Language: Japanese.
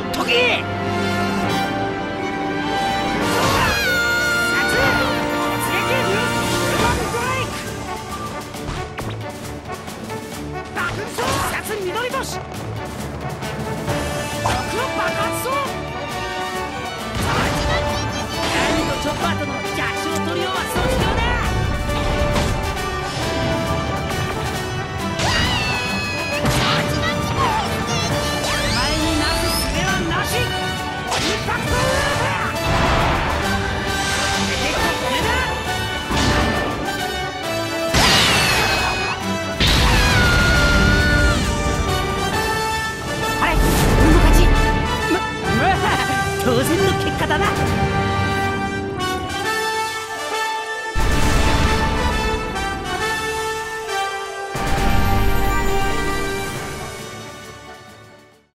ほっとけ。緑都市チョッパーとの弱小トリオは卒業だ。お前になすすべはなし。インパクト当然の結果だな。